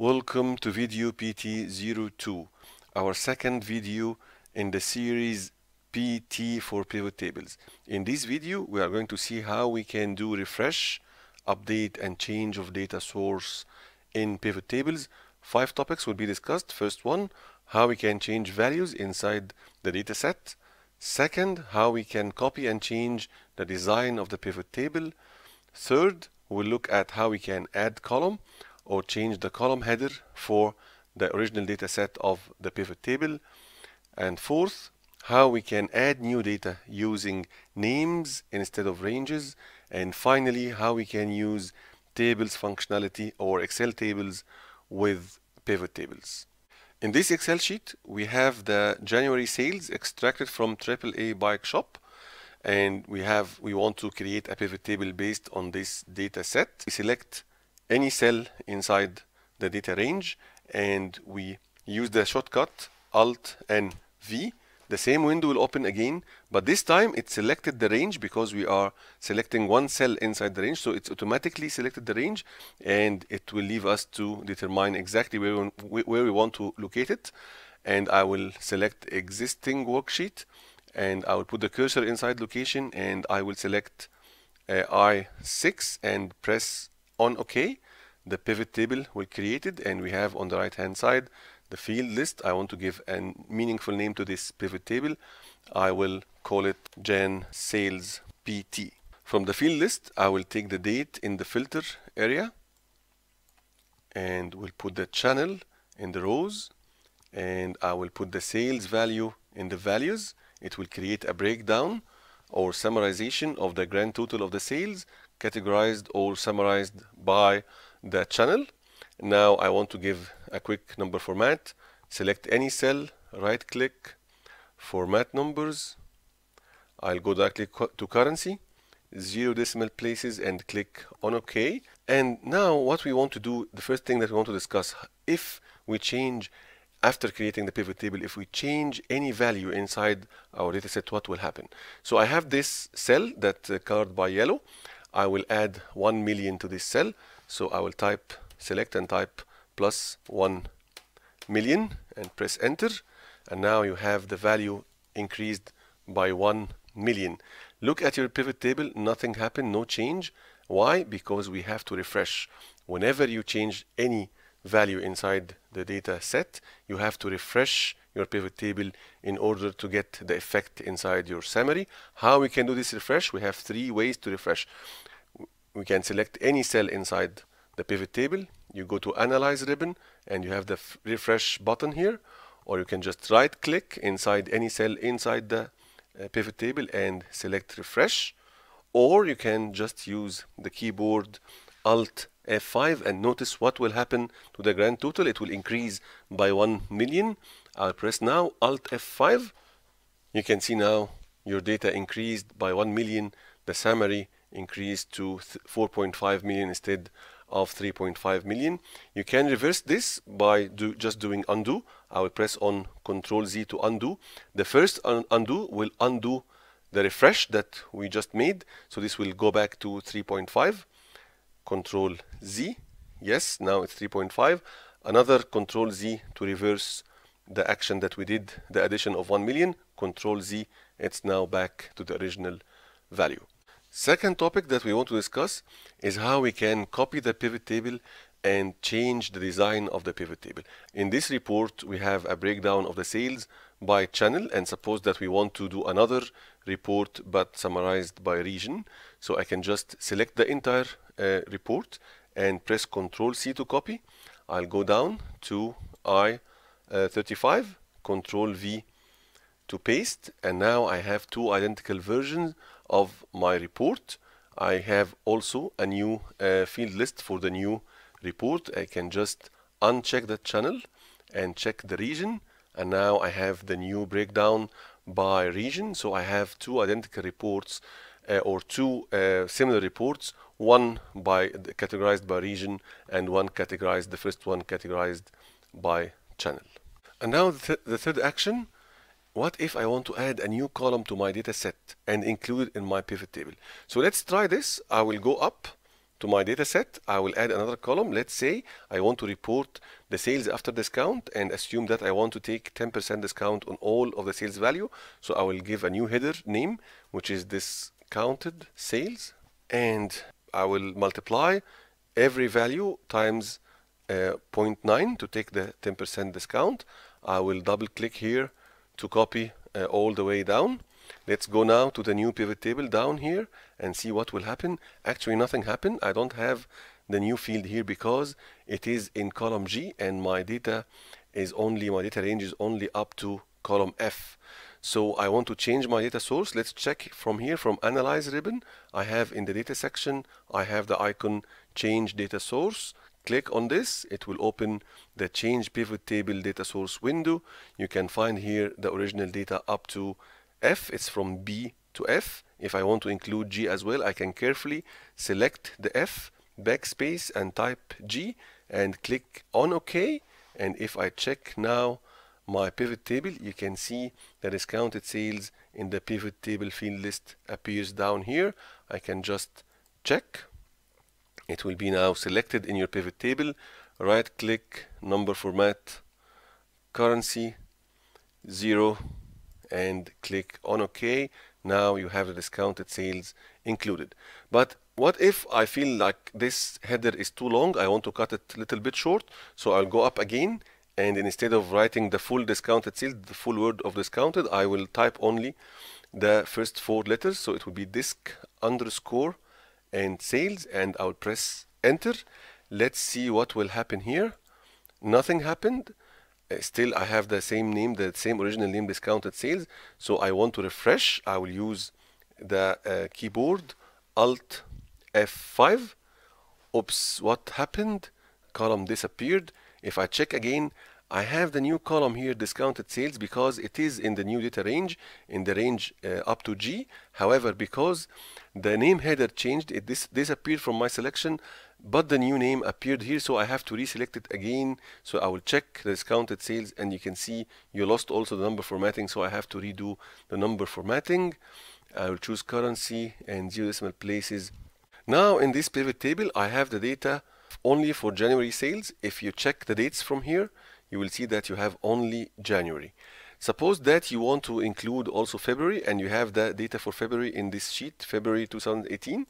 Welcome to video PT02, our second video in the series PT for Pivot Tables. In this video, we are going to see how we can do refresh, update, and change of data source in Pivot Tables. 5 topics will be discussed. First one, how we can change values inside the data set. Second, how we can copy and change the design of the pivot table. Third, we'll look at how we can add column or change the column header for the original data set of the pivot table. And fourth, how we can add new data using names instead of ranges. And finally, how we can use tables functionality or Excel tables with pivot tables. In this Excel sheet, we have the January sales extracted from AAA Bike Shop. And we want to create a pivot table based on this data set. We select any cell inside the data range and we use the shortcut Alt and V. The same window will open again, but this time it selected the range because we are selecting one cell inside the range, so it's automatically selected the range and it will leave us to determine exactly where we want to locate it. And I will select existing worksheet and I will put the cursor inside location and I will select I6 and press on OK. The pivot table will created and we have on the right hand side the field list. I want to give a meaningful name to this pivot table. I will call it Jan Sales PT. From the field list, I will take the date in the filter area and we'll put the channel in the rows and I will put the sales value in the values. It will create a breakdown or summarization of the grand total of the sales, categorized or summarized by the channel. Now I want to give a quick number format. Select any cell, right click, format numbers. I'll go directly to currency, 0 decimal places, and click on OK. And now what we want to do, the first thing that we want to discuss, if we change after creating the pivot table, if we change any value inside our data set, what will happen? So I have this cell that colored by yellow. I will add 1 million to this cell. So I will type, select and type plus 1 million and press enter. And now you have the value increased by 1 million. Look at your pivot table, nothing happened, no change. Why? Because we have to refresh. Whenever you change any value inside the data set, you have to refresh your pivot table in order to get the effect inside your summary. How we can do this refresh? We have 3 ways to refresh. We can select any cell inside the pivot table. You go to Analyze ribbon and you have the refresh button here, or you can just right click inside any cell inside the pivot table and select refresh, or you can just use the keyboard Alt F5 and notice what will happen to the grand total. It will increase by 1 million. I'll press now Alt F5. You can see now your data increased by 1 million. The summary increased to 4.5 million instead of 3.5 million. You can reverse this by just doing undo. I will press on Ctrl Z to undo. The first undo will undo the refresh that we just made. So this will go back to 3.5. Control Z, yes, now it's 3.5. Another Control Z to reverse the action that we did, the addition of 1 million. Control Z, it's now back to the original value. Second topic that we want to discuss is how we can copy the pivot table and change the design of the pivot table. In this report, we have a breakdown of the sales by channel, and suppose that we want to do another report but summarized by region. So I can just select the entire report and press Ctrl C to copy. I'll go down to I35, Ctrl V to paste, and now I have 2 identical versions of my report. I have also a new field list for the new report. I can just uncheck the channel and check the region, and now I have the new breakdown by region. So I have 2 identical reports or 2 similar reports, one by categorized by region and one categorized, the first one categorized by channel. And now the third action, what if I want to add a new column to my data set and include it in my pivot table? So let's try this. I will go up to my data set, I will add another column. Let's say I want to report the sales after discount and assume that I want to take 10% discount on all of the sales value. So I will give a new header name, which is discounted sales, and I will multiply every value times 0.9 to take the 10% discount. I will double click here to copy all the way down. Let's go now to the new pivot table down here and see what will happen. Actually, nothing happened. I don't have the new field here because it is in column G and my data is only, my data range is only up to column F. So I want to change my data source. Let's check from here, from analyze ribbon. I have in the data section, I have the icon change data source. Click on this, it will open the change pivot table data source window. You can find here the original data up to F, it's from B to F. If I want to include G as well, I can carefully select the F, backspace and type G and click on OK. And if I check now my pivot table, you can see the discounted sales in the pivot table field list appears down here. I can just check. It will be now selected in your pivot table. Right click, number format, currency, 0, and click on OK. Now you have the discounted sales included. But what if I feel like this header is too long? I want to cut it a little bit short. So I'll go up again, and instead of writing the full discounted sales, the full word of discounted, I will type only the first 4 letters. So it will be disc underscore and sales, and I'll press enter. Let's see what will happen here. Nothing happened. Still I have the same name, the same original name, discounted sales. So I want to refresh. I will use the keyboard, alt F5. Oops, what happened? Column disappeared. If I check again, I have the new column here, discounted sales, because it is in the new data range, in the range up to G. However, because the name header changed, it disappeared from my selection, but the new name appeared here, so I have to reselect it again. So I will check the discounted sales, and you can see you lost also the number formatting, so I have to redo the number formatting. I will choose currency and 0 decimal places. Now in this pivot table, I have the data only for January sales. If you check the dates from here, you will see that you have only January. Suppose that you want to include also February, and you have the data for February in this sheet, February 2018.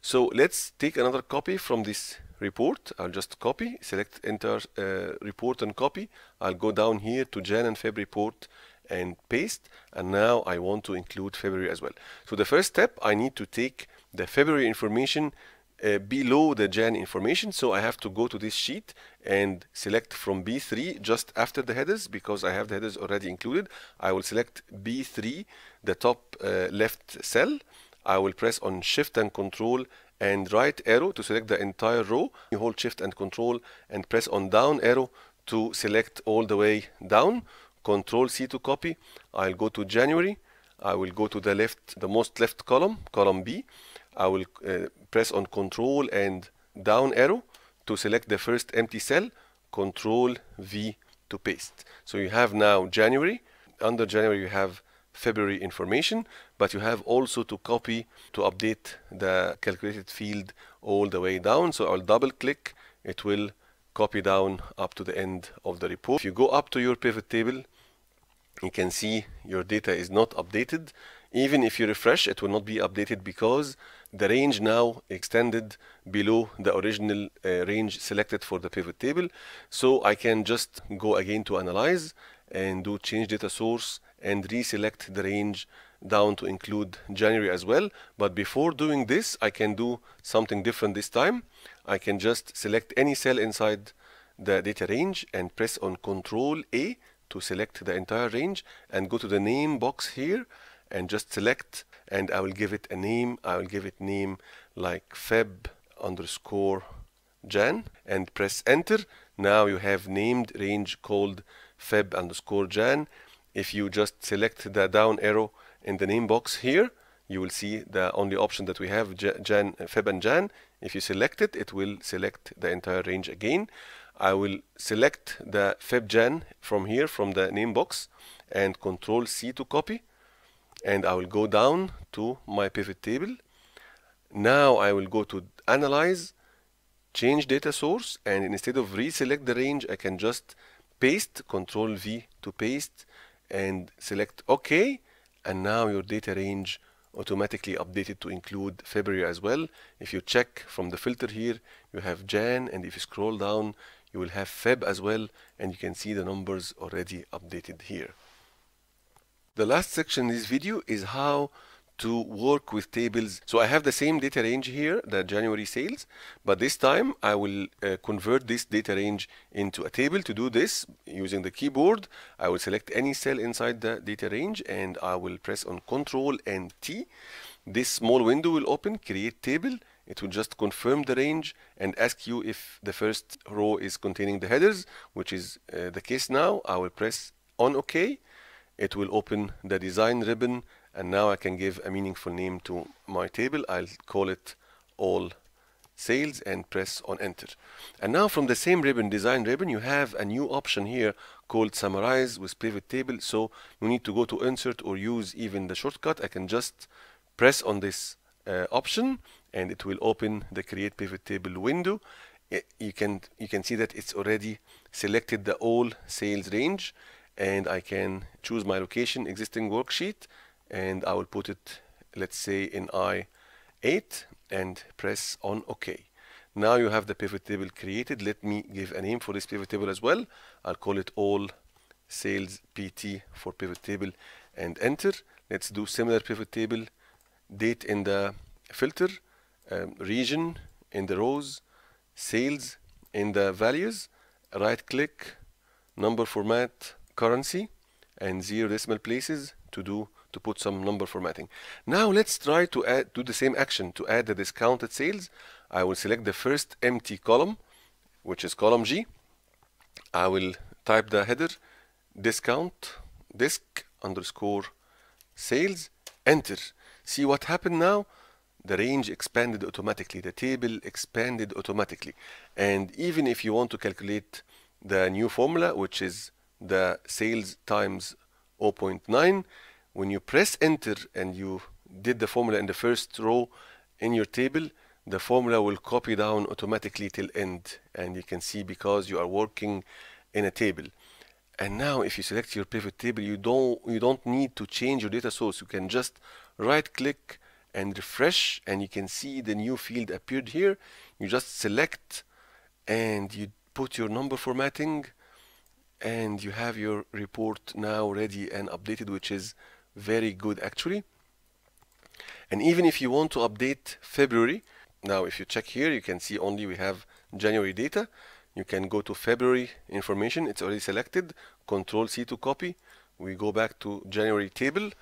So let's take another copy from this report. I'll just copy, select enter, report and copy. I'll go down here to Jan and Feb report and paste. And now I want to include February as well. So the first step, I need to take the February information below the Jan information. So I have to go to this sheet and select from B3 just after the headers, because I have the headers already included. I will select B3, the top left cell. I will press on shift and control and right arrow to select the entire row. You hold shift and control and press on down arrow to select all the way down. Control C to copy. I'll go to January. I will go to the left, the most left column, column B. I will press on control and down arrow to select the first empty cell, control V to paste. So you have now January. Under January you have February information, but you have also to copy to update the calculated field all the way down. So I'll double click, it will copy down up to the end of the report. If you go up to your pivot table, you can see your data is not updated. Even if you refresh, it will not be updated because the range now extended below the original range selected for the pivot table. So I can just go again to analyze and do change data source and reselect the range down to include January as well. But before doing this, I can do something different this time. I can just select any cell inside the data range and press on Control A to select the entire range, and go to the name box here and just select, and I will give it a name. I will give it name like Feb_Jan and press enter. Now you have named range called Feb_Jan. If you just select the down arrow in the name box here, you will see the only option that we have, Jan, Feb and Jan. If you select it, it will select the entire range again. I will select the Feb Jan from here, from the name box, and Control C to copy. And I will go down to my pivot table. Now I will go to analyze, change data source, and instead of reselect the range, I can just paste, Control V to paste, and select OK, and now your data range automatically updated to include February as well. If you check from the filter here, you have Jan, and if you scroll down, you will have Feb as well, and you can see the numbers already updated here. The last section in this video is how to work with tables. So I have the same data range here, the January sales, but this time I will convert this data range into a table. To do this, using the keyboard, I will select any cell inside the data range and I will press on Ctrl and T. This small window will open, create table. It will just confirm the range and ask you if the first row is containing the headers, which is the case now. I will press on OK. It will open the design ribbon, and now I can give a meaningful name to my table. I'll call it All Sales and press on Enter. And now from the same ribbon, design ribbon, you have a new option here called Summarize with Pivot Table. So you need to go to Insert or use even the shortcut. I can just press on this option and it will open the Create Pivot Table window. You can see that it's already selected the All Sales range, and I can choose my location, existing worksheet, and I will put it, let's say, in I8 and press on OK. Now you have the pivot table created. Let me give a name for this pivot table as well. I'll call it All Sales PT for pivot table and Enter. Let's do similar pivot table, date in the filter, region in the rows, sales in the values, right click, number format, currency, and 0 decimal places to put some number formatting. Now let's try to do the same action to add the discounted sales. I will select the first empty column, which is column G. I will type the header discount disc_sales, enter. See what happened now? The range expanded automatically, the table expanded automatically. And even if you want to calculate the new formula, which is the sales times 0.9, when you press enter and you did the formula in the first row in your table, the formula will copy down automatically till end, and you can see because you are working in a table. And now if you select your pivot table, you don't need to change your data source. You can just right click and refresh, and you can see the new field appeared here. You just select and you put your number formatting, and you have your report now ready and updated, which is very good actually. And even if you want to update February, now if you check here, you can see only we have January data. You can go to February information, it's already selected, Control C to copy. We go back to January table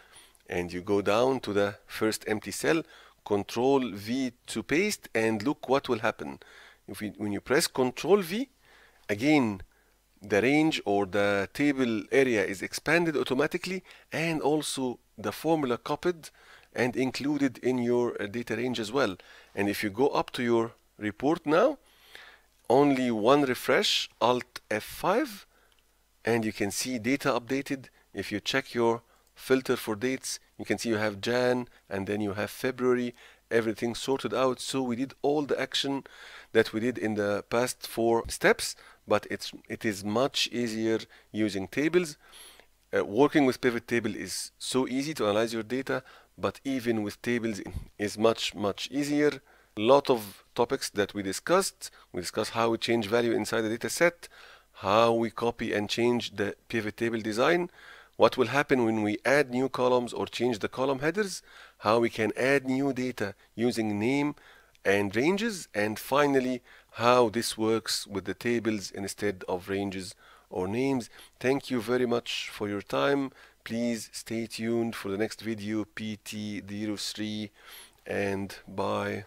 and you go down to the first empty cell, Control V to paste, and look what will happen. When you press Control V, again the range or the table area is expanded automatically, and also the formula copied and included in your data range as well. And if you go up to your report now, only one refresh, Alt F5, and you can see data updated. If you check your filter for dates, you can see you have Jan and then you have February, everything sorted out. So we did all the action that we did in the past 4 steps, but it is much easier using tables. Working with pivot table is so easy to analyze your data, but even with tables is much easier. A lot of topics that we discussed. We discussed how we change value inside the data set, how we copy and change the pivot table design, what will happen when we add new columns or change the column headers, how we can add new data using name and ranges, and finally how this works with the tables instead of ranges or names. Thank you very much for your time. Please stay tuned for the next video, PT03, and bye.